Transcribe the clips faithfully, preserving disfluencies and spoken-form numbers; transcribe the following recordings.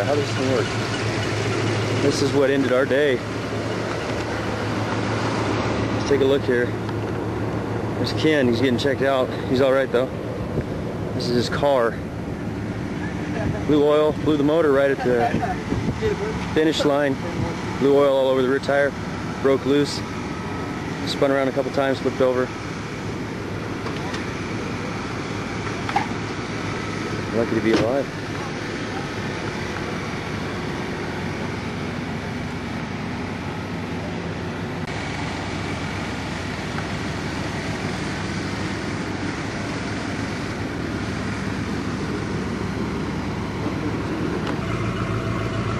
car. How does this thing work? This is what ended our day. Let's take a look here. There's Ken. He's getting checked out. He's all right, though. This is his car. Blew oil. Blew the motor right at the finish line. Blew oil all over the rear tire. Broke loose. Spun around a couple times. Flipped over. Lucky to be alive.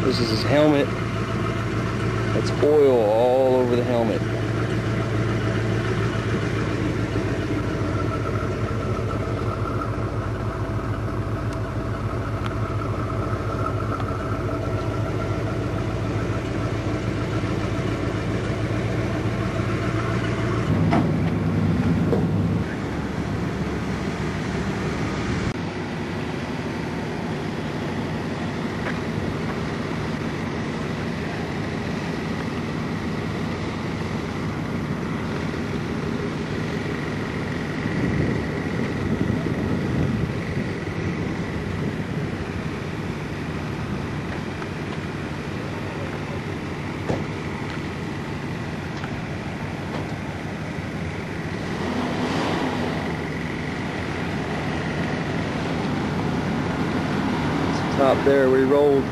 This is his helmet. It's oil all over the helmet. Up there we rolled.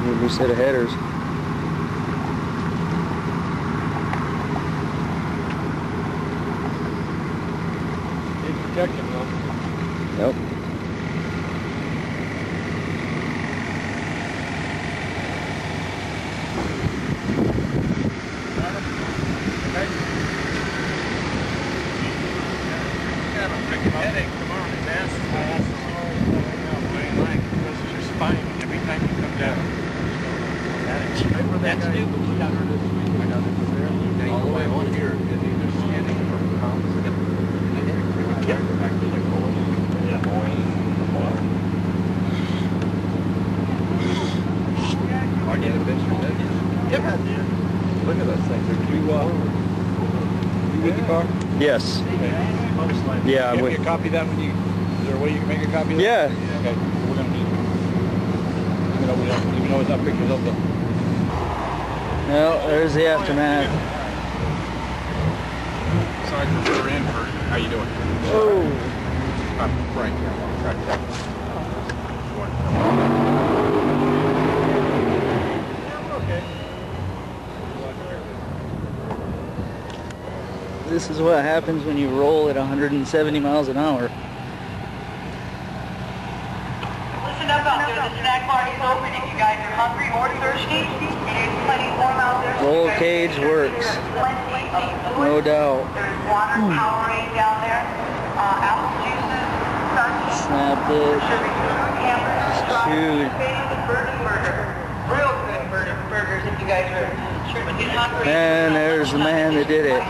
A new set of headers. Didn't protect him though. Nope. Yes. Okay. Yeah. Can you make a copy of that when you? Is there a way you can make a copy of that? Yeah. Yeah. Okay. We're gonna need it. Even though we don't, even though it's not pictures of them. No, there's the aftermath. Sorry for your input. How you doing? Oh. I'm right here. I'm right here. We're okay. This is what happens when you roll at one hundred seventy miles an hour. Listen up out there, the snack bar is open if you guys are hungry or thirsty. There's plenty warm out there. Roll cage works. No doubt. There's water, Powerade down there, uh, apple juices, sunshine, snap it. Shoot. Real good burgers if you guys are. And there's the man that did it.